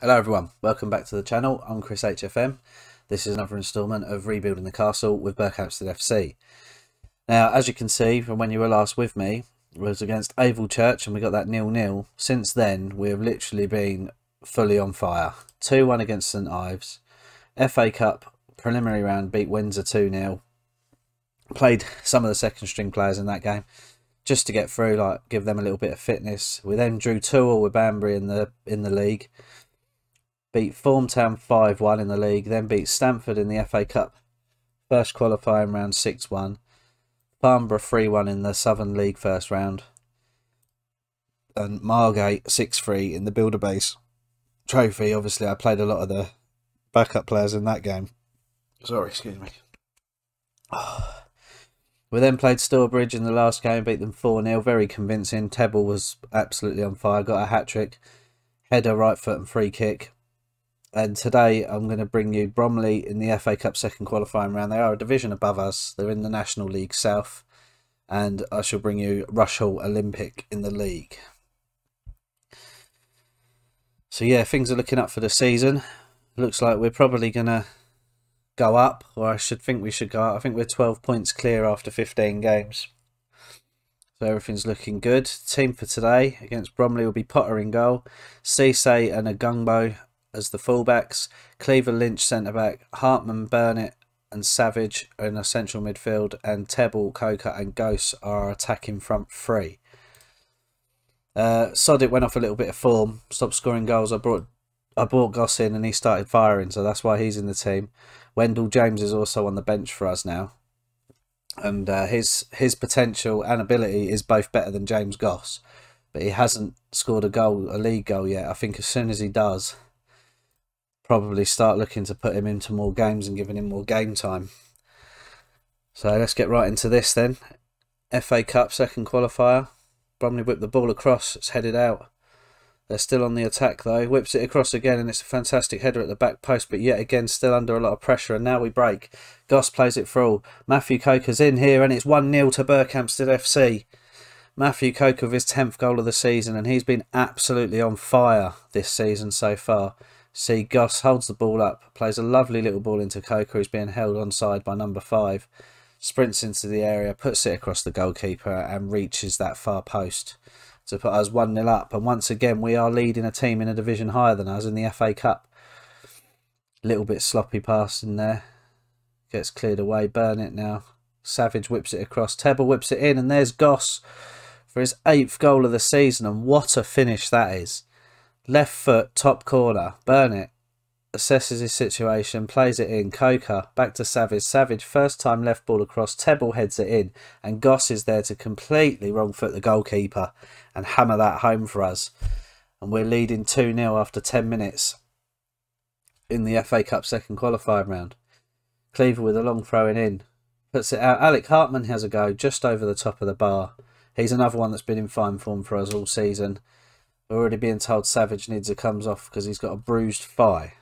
Hello everyone, welcome back to the channel. I'm Chris HFM. This is another instalment of Rebuilding the Castle with Berkhamsted FC. Now, as you can see from when you were last with me, it was against Avalchurch and we got that 0-0. Since then, we have literally been fully on fire. 2-1 against St Ives. FA Cup preliminary round beat Windsor 2-0. Played some of the second string players in that game just to get through, like give them a little bit of fitness. We then drew 2-2 with Banbury in the league. Beat Formtown 5-1 in the league, then beat Stamford in the FA Cup first qualifying round 6-1. Farnborough 3-1 in the Southern League first round. And Margate 6-3 in the Builder Base trophy. Obviously, I played a lot of the backup players in that game. Sorry, excuse me. Oh. We then played Stourbridge in the last game, beat them 4-0. Very convincing. Tebbell was absolutely on fire. Got a hat-trick, header, right foot and free kick. And today I'm going to bring you Bromley in the FA Cup second qualifying round. They are a division above us. They're in the National League South. And I shall bring you Rushall Olympic in the league. So yeah, things are looking up for the season. Looks like we're probably going to go up. Or I should think we should go up. I think we're 12 points clear after 15 games. So everything's looking good. Team for today against Bromley will be Potter in goal. Cisse and Agungbo as the fullbacks, Cleaver, Lynch centre-back, Hartman, Burnett and Savage are in our central midfield, and Tebbell, Coker and Goss are attacking front three. Sodic went off a little bit of form, stopped scoring goals. I brought Goss in and he started firing, so that's why he's in the team. Wendell James is also on the bench for us now, and his potential and ability is both better than James Goss, but he hasn't scored a league goal yet. I think as soon as he does, probably start looking to put him into more games and giving him more game time. So let's get right into this then. FA Cup second qualifier. Bromley whipped the ball across. It's headed out. They're still on the attack though. Whips it across again and it's a fantastic header at the back post, but yet again still under a lot of pressure, and now we break. Goss plays it through. Matthew Coker's in here and it's 1-0 to Berkhamsted FC. Matthew Coker with his 10th goal of the season, and he's been absolutely on fire this season so far. See, Goss holds the ball up, plays a lovely little ball into Coker, who's being held onside by number 5. Sprints into the area, puts it across the goalkeeper and reaches that far post to put us 1-0 up. And once again, we are leading a team in a division higher than us in the FA Cup. Little bit sloppy pass in there. Gets cleared away. Burnett now. Savage whips it across. Tebbell whips it in, and there's Goss for his 8th goal of the season. And what a finish that is. Left foot, top corner. Burnett assesses his situation, plays it in. Coker back to Savage. Savage, first time left ball across. Tebbell heads it in, and Goss is there to completely wrong foot the goalkeeper and hammer that home for us. And we're leading 2-0 after 10 minutes in the FA Cup second qualifying round. Cleaver with a long throwing in, puts it out. Alec Hartman has a go just over the top of the bar. He's another one that's been in fine form for us all season. We're already being told Savage needs a comes off because he's got a bruised thigh.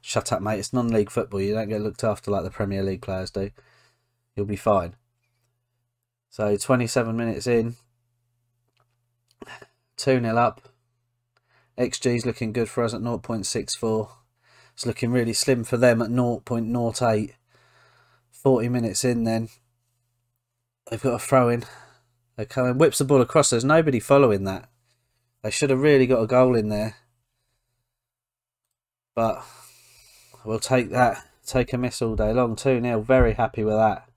Shut up, mate. It's non-league football. You don't get looked after like the Premier League players do. You'll be fine. So 27 minutes in. 2-0 up. XG's looking good for us at 0.64. It's looking really slim for them at 0.08. 40 minutes in then. They've got a throw in. They're coming. Whips the ball across. There's nobody following that. They should have really got a goal in there, but we'll take that. Take a miss all day long. 2-0, very happy with that.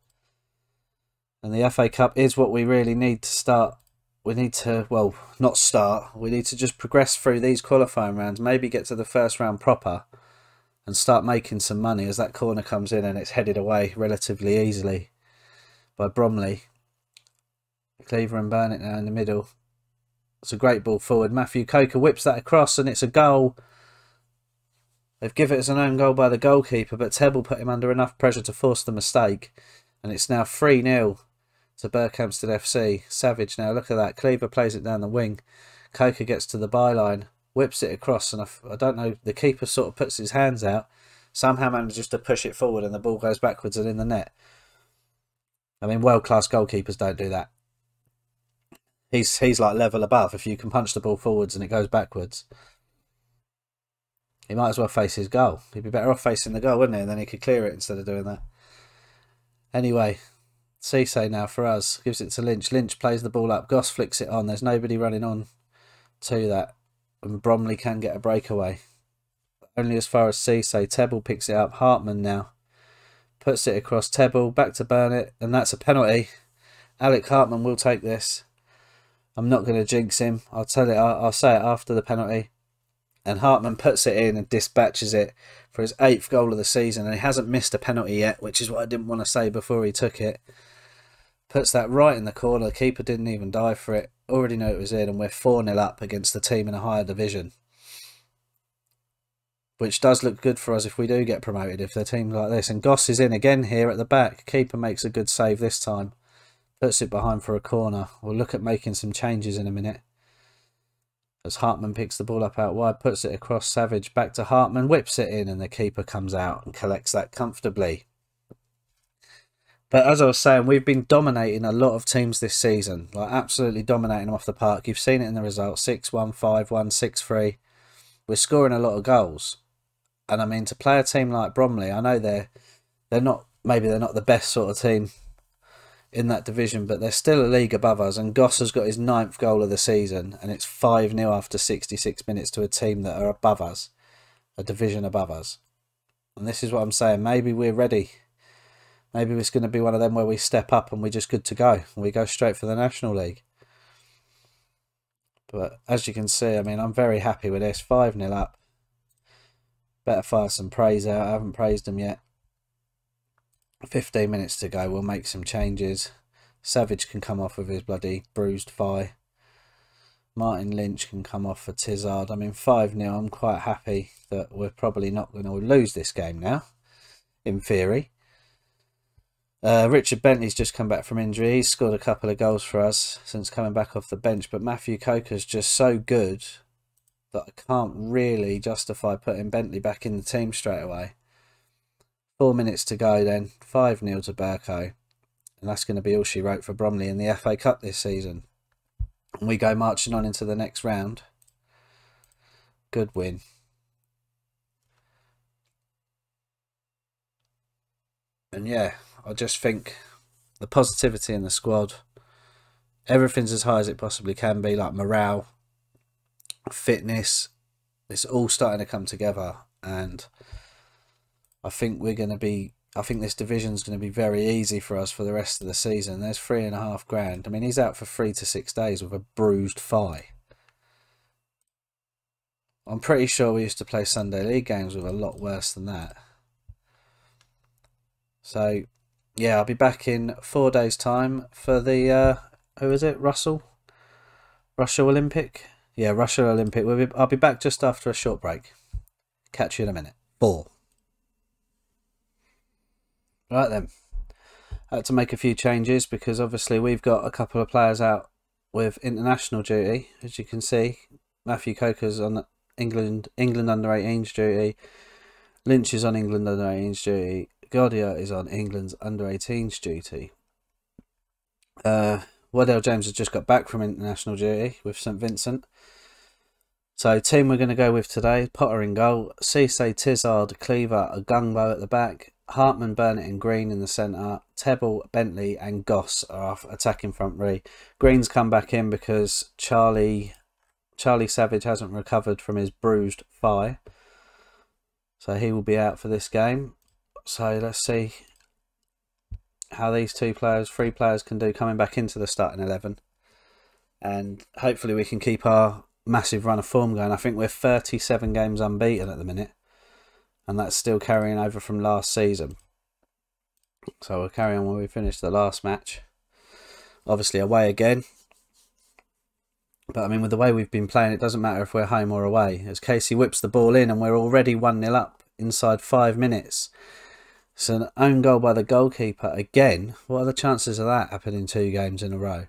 And the FA Cup is what we really need to start. We need to, well, not start. We need to just progress through these qualifying rounds, maybe get to the first round proper and start making some money, as that corner comes in and it's headed away relatively easily by Bromley. Cleaver and Burnett now in the middle. It's a great ball forward. Matthew Coker whips that across and it's a goal. They've given it as an own goal by the goalkeeper, but Tebbell put him under enough pressure to force the mistake. And it's now 3-0 to Berkhamsted FC. Savage now, look at that. Cleaver plays it down the wing. Coker gets to the byline, whips it across, and I don't know, the keeper sort of puts his hands out, somehow manages to push it forward and the ball goes backwards and in the net. I mean, world-class goalkeepers don't do that. He's like level above if you can punch the ball forwards and it goes backwards. He might as well face his goal. He'd be better off facing the goal, wouldn't he? And then he could clear it instead of doing that. Anyway, Cisse now for us. Gives it to Lynch. Lynch plays the ball up. Goss flicks it on. There's nobody running on to that. And Bromley can get a breakaway. Only as far as Cisse. Tebbell picks it up. Hartman now puts it across. Tebbell back to Burnett. And that's a penalty. Alec Hartman will take this. I'm not going to jinx him. I'll say it after the penalty. And Hartman puts it in and dispatches it for his 8th goal of the season. And he hasn't missed a penalty yet, which is what I didn't want to say before he took it. Puts that right in the corner. The keeper didn't even dive for it. Already know it was in, and we're 4-0 up against the team in a higher division. Which does look good for us if we do get promoted, if they're teams like this. And Goss is in again here at the back. Keeper makes a good save this time. Puts it behind for a corner. We'll look at making some changes in a minute. As Hartman picks the ball up out wide, puts it across Savage, back to Hartman, whips it in, and the keeper comes out and collects that comfortably. But as I was saying, we've been dominating a lot of teams this season. Like, absolutely dominating them off the park. You've seen it in the results. 6-1, 5-1, 6-3. We're scoring a lot of goals. And I mean, to play a team like Bromley, I know they're not, maybe they're not the best sort of team in that division, but they're still a league above us. And Goss has got his 9th goal of the season, and it's 5-0 after 66 minutes to a team that are above us, a division above us. And this is what I'm saying, maybe we're ready. Maybe it's going to be one of them where we step up and we're just good to go, and we go straight for the National League. But as you can see, I mean, I'm very happy with this. 5-0 up. Better fire some praise out. I haven't praised them yet. 15 minutes to go. We'll make some changes. Savage can come off with his bloody bruised thigh. Martin Lynch can come off for Tizard. I mean, 5-0. I'm quite happy that we're probably not going to lose this game now, in theory. Richard Bentley's just come back from injury. He's scored a couple of goals for us since coming back off the bench. But Matthew Coker's just so good that I can't really justify putting Bentley back in the team straight away. 4 minutes to go then, 5-0 to Berko. And that's going to be all she wrote for Bromley in the FA Cup this season. And we go marching on into the next round. Good win. And yeah, I just think the positivity in the squad, everything's as high as it possibly can be, like morale, fitness, it's all starting to come together. And I think we're going to be, I think this division's going to be very easy for us for the rest of the season. There's £3,500. I mean, he's out for 3 to 6 days with a bruised thigh. I'm pretty sure we used to play Sunday league games with a lot worse than that. So, yeah, I'll be back in 4 days' time for the, who is it, Rushall Olympic? Yeah, Rushall Olympic. I'll be back just after a short break. Catch you in a minute. Ball. Right then, I had to make a few changes because obviously we've got a couple of players out with international duty. As you can see, Matthew Coker's on England under-18s duty. Lynch is on England under-18s duty. Guardia is on England's under-18s duty. Wendell James has just got back from international duty with St Vincent. So team we're going to go with today, Potter in goal, Cisse, Tizard, Cleaver, Agungbo at the back, Hartman, Burnett and Green in the centre. Tebbell, Bentley and Goss are off attacking front three. Green's come back in because Charlie Savage hasn't recovered from his bruised thigh. So he will be out for this game. So let's see how these three players can do coming back into the starting 11. And hopefully we can keep our massive run of form going. I think we're 37 games unbeaten at the minute. And that's still carrying over from last season. So we'll carry on when we finish the last match. Obviously away again. But I mean, with the way we've been playing, it doesn't matter if we're home or away. As Casey whips the ball in and we're already 1-0 up inside 5 minutes. It's an own goal by the goalkeeper again. What are the chances of that happening 2 games in a row?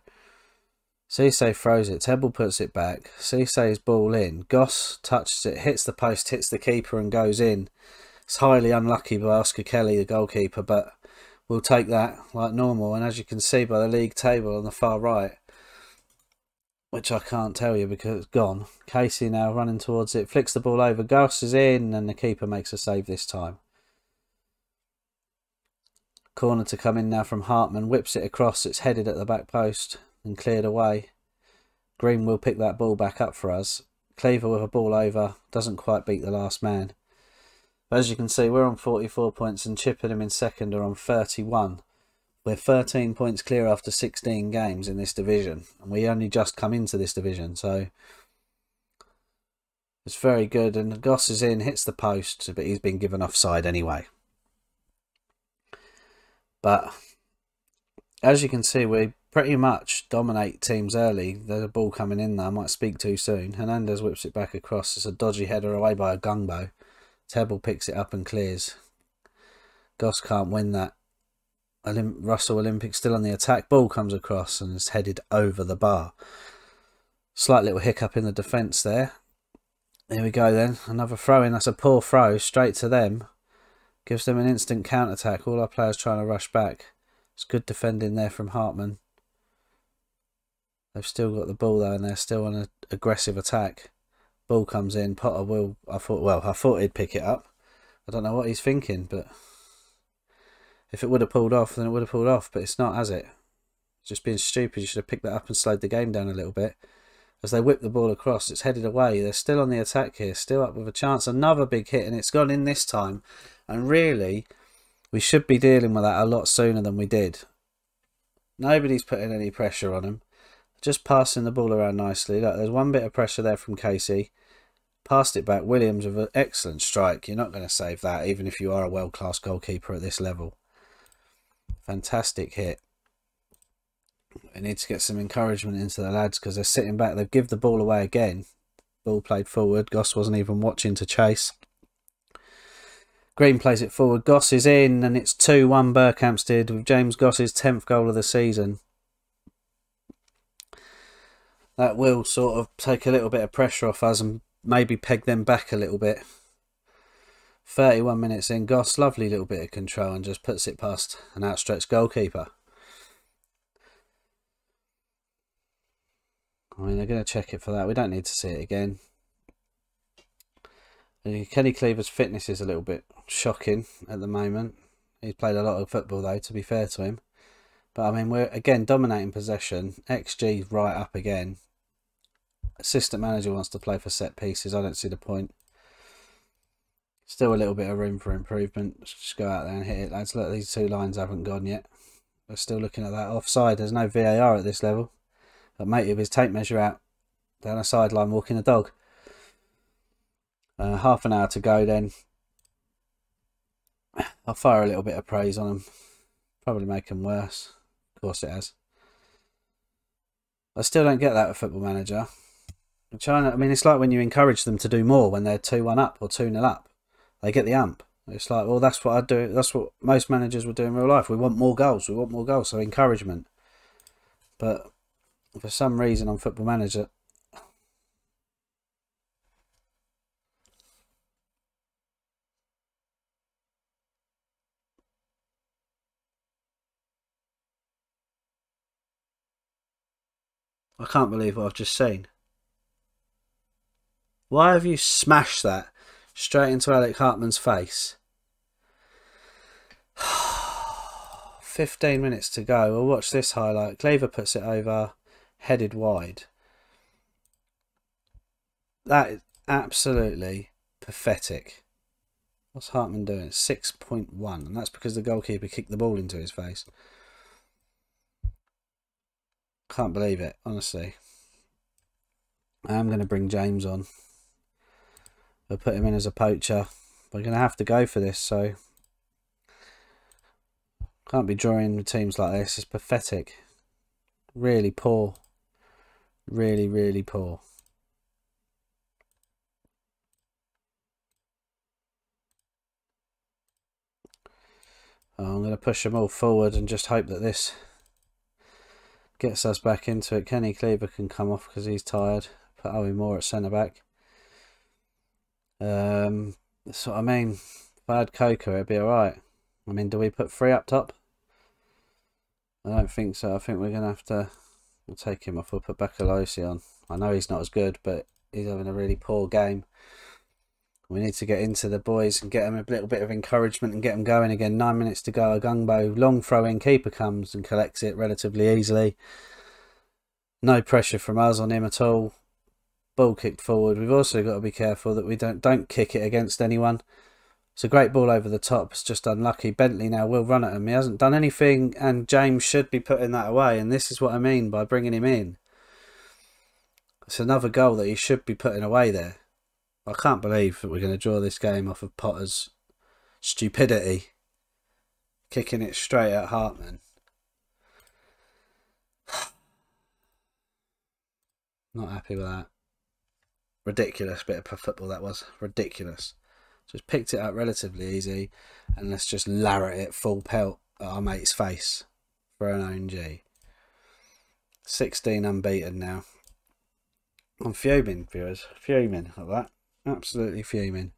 Cisse throws it. Tebbell puts it back. Cisse's ball in. Goss touches it. Hits the post. Hits the keeper and goes in. It's highly unlucky by Oscar Kelly, the goalkeeper, but we'll take that like normal. And as you can see by the league table on the far right, which I can't tell you because it's gone. Casey now running towards it, flicks the ball over. Goss is in, and the keeper makes a save this time. Corner to come in now from Hartman. Whips it across. It's headed at the back post and cleared away. Green will pick that ball back up for us. Cleaver with a ball over. Doesn't quite beat the last man. As you can see, we're on 44 points and Chippenham in second are on 31. We're 13 points clear after 16 games in this division, and we only just come into this division, so it's very good. And Goss is in, hits the post, but he's been given offside anyway. But as you can see, we pretty much dominate teams early. There's a ball coming in there. I might speak too soon. Hernandez whips it back across. It's a dodgy header away by Agungbo. Tebbell picks it up and clears. Goss can't win that. Rushall Olympic still on the attack. Ball comes across and is headed over the bar. Slight little hiccup in the defence there. Here we go then. Another throw in. That's a poor throw straight to them. Gives them an instant counter-attack. All our players trying to rush back. It's good defending there from Hartman. They've still got the ball though, and they're still on an aggressive attack. Ball comes in. Potter will, I thought he'd pick it up. I don't know what he's thinking, but if it would have pulled off, then it would have pulled off, but it's not, has it? It's just being stupid. You should have picked that up and slowed the game down a little bit. As they whip the ball across, it's headed away. They're still on the attack here, still up with a chance. Another big hit, and it's gone in this time. And really, we should be dealing with that a lot sooner than we did. Nobody's putting any pressure on them. Just passing the ball around nicely. Look, there's one bit of pressure there from Casey. Passed it back. Williams with an excellent strike. You're not going to save that, even if you are a world-class goalkeeper at this level. Fantastic hit. We need to get some encouragement into the lads because they're sitting back. They've given the ball away again. Ball played forward. Goss wasn't even watching to chase. Green plays it forward. Goss is in, and it's 2-1 Berkhamsted with James Goss's 10th goal of the season. That will sort of take a little bit of pressure off us and maybe peg them back a little bit. 31 minutes in, Goss, lovely little bit of control and just puts it past an outstretched goalkeeper. I mean, they're going to check it for that. We don't need to see it again. Kenny Cleaver's fitness is a little bit shocking at the moment. He's played a lot of football, though, to be fair to him. But, I mean, we're, again, dominating possession. XG's right up again. Assistant manager wants to play for set pieces. I don't see the point. Still a little bit of room for improvement. Let's just go out there and hit it, lads. Look, these two lines haven't gone yet. We're still looking at that offside. There's no VAR at this level. But, mate, with his tape measure out, down a sideline, walking a dog. Half an hour to go then. I'll fire a little bit of praise on them. Probably make them worse. Of course it has. I still don't get that with Football Manager. I mean, it's like when you encourage them to do more when they're 2-1 up or 2-0 up. They get the ump. It's like, well, that's what I do. That's what most managers would do in real life. We want more goals. We want more goals. So encouragement. But for some reason on Football Manager, I can't believe what I've just seen. Why have you smashed that straight into Alec Hartman's face? 15 minutes to go. We'll watch this highlight. Cleaver puts it over, headed wide. That is absolutely pathetic. What's Hartman doing? 6.1, and that's because the goalkeeper kicked the ball into his face. Can't believe it, honestly. I'm going to bring James on. We'll put him in as a poacher. We're going to have to go for this, so can't be drawing with teams like this. It's pathetic. Really poor. Really, really poor. Oh, I'm going to push them all forward and just hope that this gets us back into it. Kenny Cleaver can come off because he's tired. Put Owen Moore at centre-back. That's what I mean. If I had Coker, it'd be alright. I mean, do we put three up top? I don't think so. I think we're going to have to We'll take him off. We'll put Bakalosian. I know he's not as good, but he's having a really poor game. We need to get into the boys and get them a little bit of encouragement and get them going again. 9 minutes to go. Agungbo, long throw in. Keeper comes and collects it relatively easily. No pressure from us on him at all. Ball kicked forward. We've also got to be careful that we don't kick it against anyone. It's a great ball over the top. It's just unlucky. Bentley now will run at him. He hasn't done anything, and James should be putting that away. And this is what I mean by bringing him in. It's another goal that he should be putting away there. I can't believe that we're going to draw this game off of Potter's stupidity. Kicking it straight at Hartman. Not happy with that. Ridiculous bit of football that was. Ridiculous. Just picked it up relatively easy, and let's just larret it full pelt at our mate's face for an ONG. 16 unbeaten now. I'm fuming, viewers. Fuming at that. Absolutely fuming.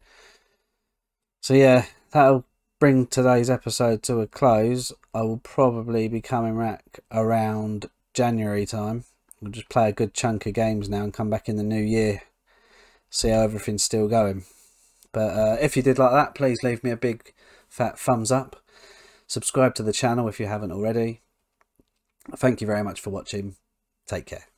So yeah, that'll bring today's episode to a close. I will probably be coming back around January time. We'll just play a good chunk of games now and come back in the new year. See how everything's still going. But if you did like that, please leave me a big fat thumbs up. Subscribe to the channel if you haven't already. Thank you very much for watching. Take care.